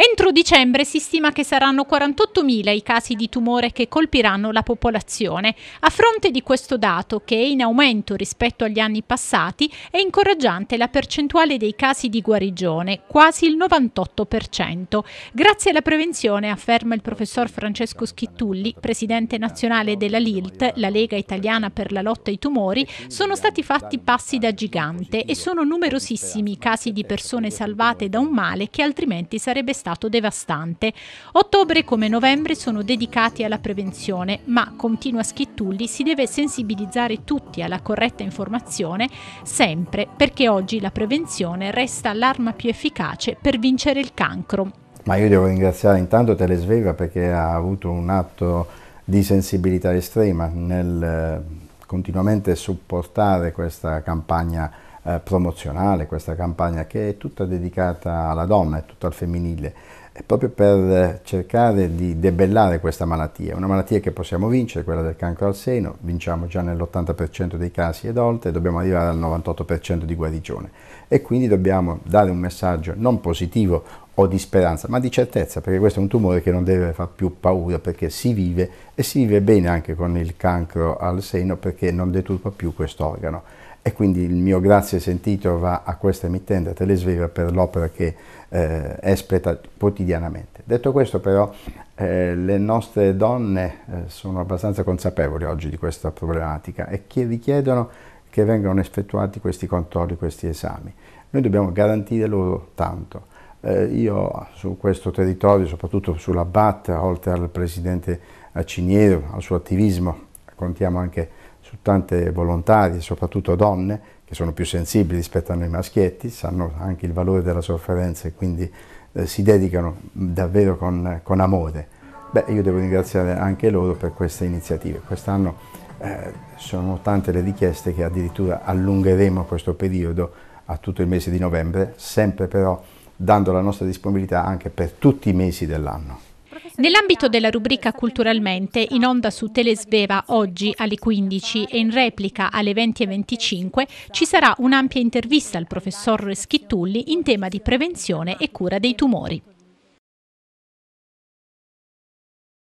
Entro dicembre si stima che saranno 48.000 i casi di tumore che colpiranno la popolazione. A fronte di questo dato, che è in aumento rispetto agli anni passati, è incoraggiante la percentuale dei casi di guarigione, quasi il 98%. Grazie alla prevenzione, afferma il professor Francesco Schittulli, presidente nazionale della LILT, la Lega Italiana per la Lotta ai Tumori, sono stati fatti passi da gigante e sono numerosissimi i casi di persone salvate da un male che altrimenti sarebbe stato devastante. Ottobre come novembre sono dedicati alla prevenzione, ma, continua Schittulli, si deve sensibilizzare tutti alla corretta informazione, sempre, perché oggi la prevenzione resta l'arma più efficace per vincere il cancro. Ma io devo ringraziare intanto Telesveva, perché ha avuto un atto di sensibilità estrema nel continuamente supportare questa campagna promozionale, questa campagna che è tutta dedicata alla donna, è tutta al femminile, è proprio per cercare di debellare questa malattia, una malattia che possiamo vincere, quella del cancro al seno, vinciamo già nell'80% dei casi ed oltre, dobbiamo arrivare al 98% di guarigione e quindi dobbiamo dare un messaggio non positivo o di speranza, ma di certezza, perché questo è un tumore che non deve far più paura, perché si vive e si vive bene anche con il cancro al seno, perché non deturpa più quest'organo. E quindi il mio grazie sentito va a questa emittente, a Telesveva, per l'opera che espleta quotidianamente. Detto questo però, le nostre donne sono abbastanza consapevoli oggi di questa problematica e che richiedono che vengano effettuati questi controlli, questi esami. Noi dobbiamo garantire loro tanto. Io su questo territorio, soprattutto sulla BAT, oltre al presidente Ciniero, al suo attivismo, contiamo anche su tante volontarie, soprattutto donne, che sono più sensibili rispetto a noi maschietti, sanno anche il valore della sofferenza e quindi si dedicano davvero con amore. Beh, io devo ringraziare anche loro per queste iniziative. Quest'anno sono tante le richieste che addirittura allungheremo questo periodo a tutto il mese di novembre, sempre però dando la nostra disponibilità anche per tutti i mesi dell'anno. Nell'ambito della rubrica Culturalmente, in onda su Telesveva oggi alle 15 e in replica alle 20:25, ci sarà un'ampia intervista al professor Schittulli in tema di prevenzione e cura dei tumori.